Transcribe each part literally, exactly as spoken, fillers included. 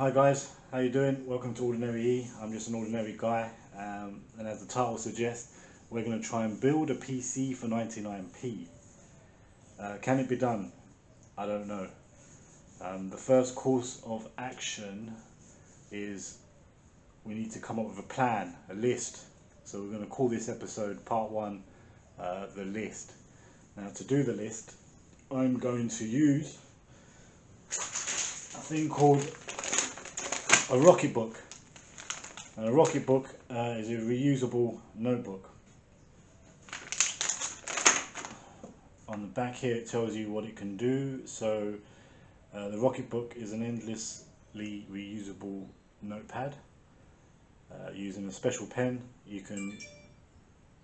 Hi guys, how you doing? Welcome to Ordinary E. I'm just an ordinary guy, um, and as the title suggests, we're going to try and build a P C for ninety-nine p. Uh, can it be done? I don't know. Um, the first course of action is we need to come up with a plan, a list. So we're going to call this episode part one, uh, the list. Now to do the list, I'm going to use a thing called a Rocket Book, and a Rocket Book uh, is a reusable notebook. On the back here it tells you what it can do. So uh, the Rocket Book is an endlessly reusable notepad. Uh, using a special pen you can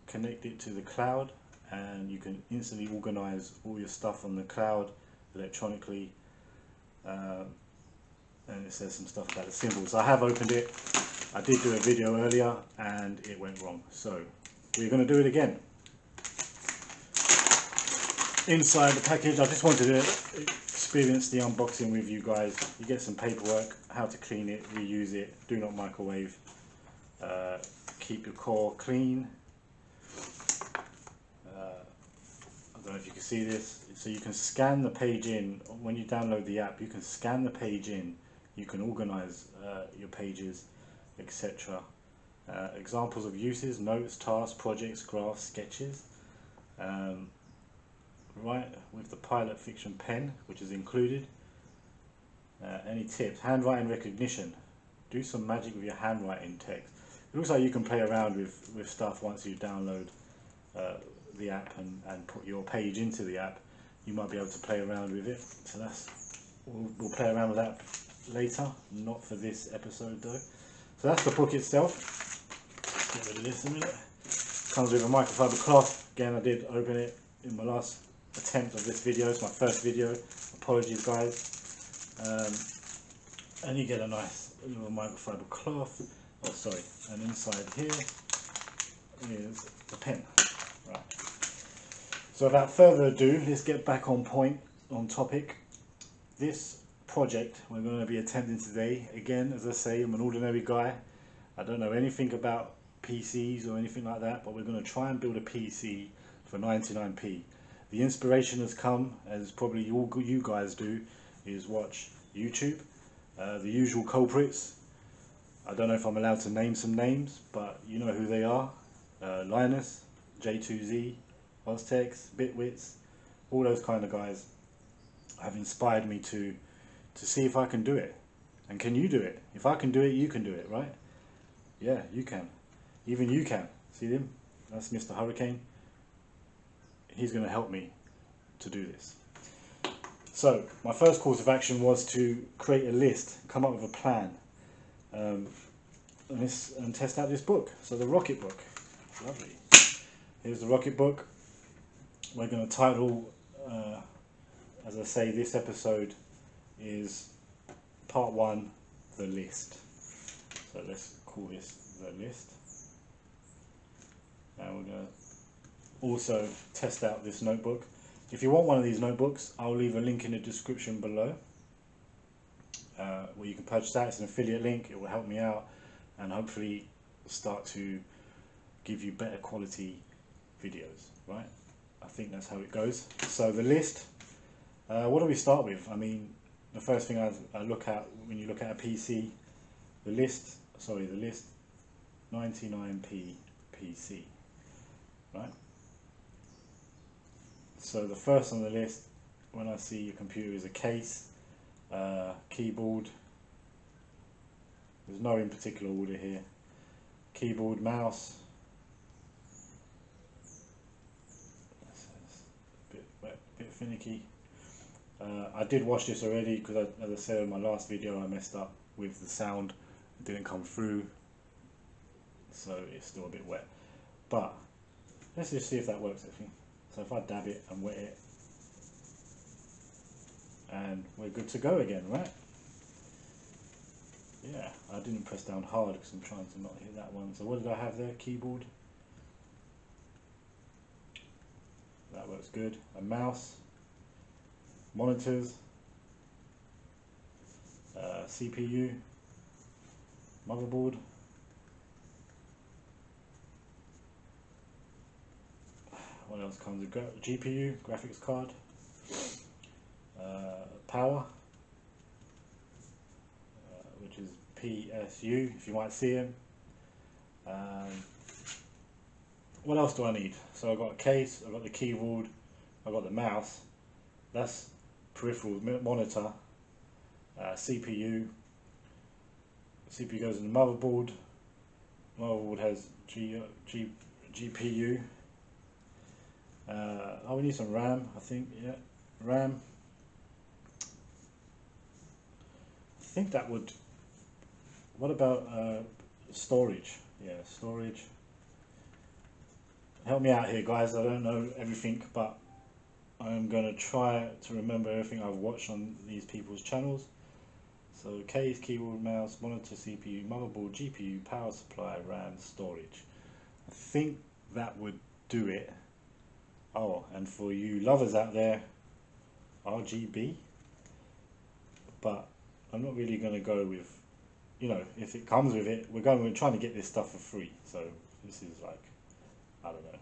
connect it to the cloud, and you can instantly organize all your stuff on the cloud electronically. uh, And it says some stuff about the symbols. I have opened it. I did do a video earlier and it went wrong, so we're going to do it again. Inside the package, I just wanted to experience the unboxing with you guys. You get some paperwork, how to clean it, reuse it, do not microwave, uh, keep your core clean. I don't know if you can see this, so you can scan the page in. When you download the app, you can scan the page in, you can organize uh, your pages, etc. Uh, examples of uses: notes, tasks, projects, graphs, sketches. Um, write with the Pilot Fiction pen, which is included. Uh, any tips? Handwriting recognition, do some magic with your handwriting text. It looks like you can play around with, with stuff once you download uh, the app and, and put your page into the app. You might be able to play around with it, so that's we'll, we'll play around with that later, not for this episode though. So that's the book itself. Let's get rid of this a minute. Comes with a microfiber cloth. Again, I did open it in my last attempt of this video. It's my first video, apologies guys. Um, and you get a nice little microfiber cloth. Oh sorry, and inside here is the pen. Right. So without further ado, let's get back on point, on topic. This project we're going to be attempting today, again, as I say, I'm an ordinary guy. I don't know anything about P Cs or anything like that, but we're going to try and build a P C for ninety-nine p. The inspiration has come, as probably all you guys do, is watch YouTube. Uh, the usual culprits. I don't know if I'm allowed to name some names, but you know who they are. Uh, Linus J two Z, Oztex, Bitwits, all those kind of guys have inspired me to to see if I can do it. And can you do it? If I can do it, you can do it, right? Yeah, you can. Even you can. See him? That's Mister Hurricane. He's going to help me to do this. So my first course of action was to create a list, come up with a plan, um, and, this, and test out this book. So the Rocket Book. Lovely. Here's the Rocket Book. We're going to title, uh, as I say, this episode is part one, the list. So let's call this the list. And we're going to also test out this notebook. If you want one of these notebooks, I'll leave a link in the description below uh, where you can purchase that. It's an affiliate link. It will help me out and hopefully start to give you better quality videos, right? I think that's how it goes. So the list, uh, what do we start with? I mean, the first thing I, I look at when you look at a P C, the list, sorry, the list, ninety-nine p P C, right? So the first on the list, when I see your computer, is a case, uh, keyboard. There's no in particular order here. Keyboard, mouse. Bit finicky. Uh, I did watch this already because, I, as I said in my last video, I messed up with the sound. It didn't come through, so it's still a bit wet. But let's just see if that works actually. So if I dab it and wet it, and we're good to go again, right? Yeah, I didn't press down hard because I'm trying to not hit that one. So what did I have there? Keyboard. That works good. A mouse, monitors, uh, C P U, motherboard, what else comes with gra G P U, graphics card, uh, power, uh, which is P S U if you might see him. Um, what else do I need? So I've got a case, I've got the keyboard, I've got the mouse, that's peripheral monitor, uh, C P U, C P U goes in the motherboard, motherboard has G, G, GPU, uh, oh we need some RAM I think, yeah, RAM, I think that would, what about uh, storage, yeah, storage, help me out here guys, I don't know everything but I'm going to try to remember everything I've watched on these people's channels. So case, keyboard, mouse, monitor, C P U, motherboard, G P U, power supply, RAM, storage. I think that would do it. Oh, and for you lovers out there, R G B. But I'm not really going to go with, you know, if it comes with it, we're going, we're trying to get this stuff for free. So this is like, I don't know,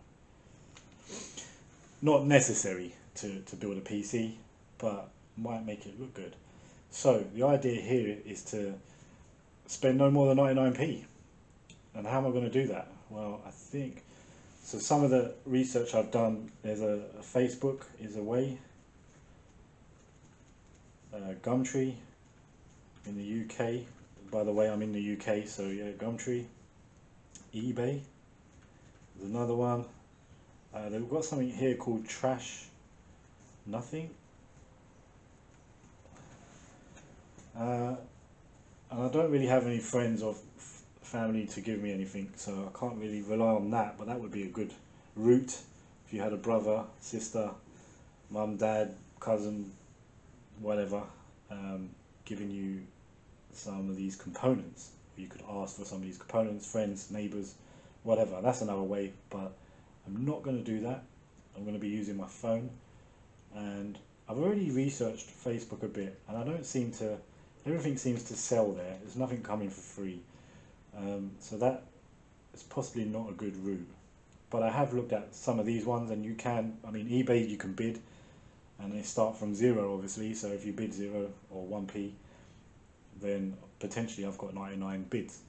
not necessary to, to build a P C, but might make it look good. So the idea here is to spend no more than ninety-nine p. And how am I going to do that? Well, I think, so some of the research I've done, there's a, a Facebook is a way, uh, Gumtree in the U K, by the way I'm in the U K, so yeah, Gumtree, eBay, there's another one. Uh, they've got something here called TrashNothing, uh, and I don't really have any friends or f family to give me anything, so I can't really rely on that, but that would be a good route if you had a brother, sister, mum, dad, cousin, whatever, um, giving you some of these components. You could ask for some of these components, friends, neighbours, whatever, that's another way, but I'm not going to do that. I'm going to be using my phone, and I've already researched Facebook a bit, and I don't seem to, everything seems to sell there, there's nothing coming for free, um, so that is possibly not a good route. But I have looked at some of these ones, and you can, I mean eBay you can bid, and they start from zero obviously, so if you bid zero or one p, then potentially I've got ninety-nine bids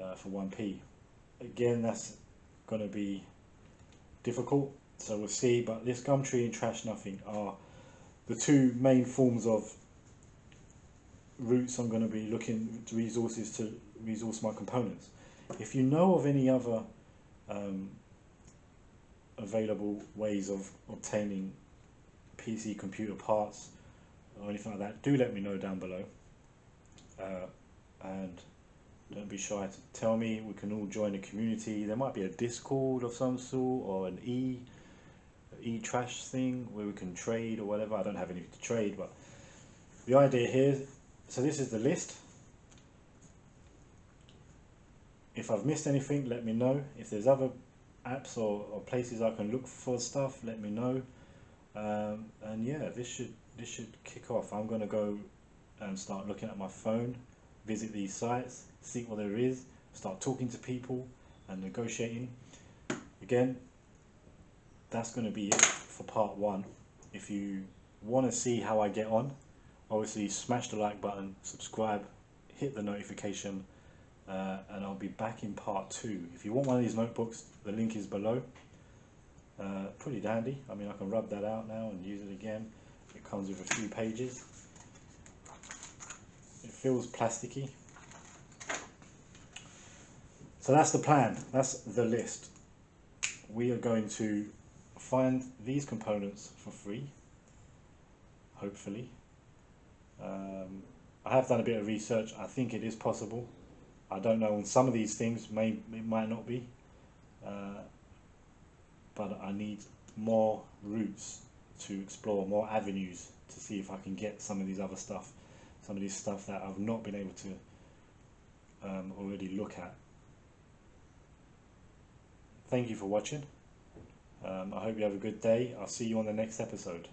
uh, for one p. Again, that's going to be difficult, so we'll see, but this Gumtree and TrashNothing are the two main forms of routes I'm going to be looking to resources to resource my components. If you know of any other um, available ways of obtaining P C computer parts or anything like that, do let me know down below, uh, and don't be shy to tell me. We can all join a community. There might be a Discord of some sort, or an e e trash thing where we can trade or whatever. I don't have anything to trade, but the idea here. So this is the list. If I've missed anything, let me know. If there's other apps or, or places I can look for stuff, let me know. Um, and yeah, this should this should kick off. I'm gonna go and start looking at my phone, visit these sites, see what there is, start talking to people and negotiating. Again, that's going to be it for part one. If you want to see how I get on, obviously smash the like button, subscribe, hit the notification, uh, and I'll be back in part two. If you want one of these notebooks, the link is below. Uh, pretty dandy. I mean, I can rub that out now and use it again. It comes with a few pages. It feels plasticky. So that's the plan, that's the list. We are going to find these components for free, hopefully. Um, I have done a bit of research, I think it is possible. I don't know on some of these things, may, it might not be, uh, but I need more routes to explore, more avenues to see if I can get some of these other stuff, some of these stuff that I've not been able to um, already look at. Thank you for watching. Um, I hope you have a good day. I'll see you on the next episode.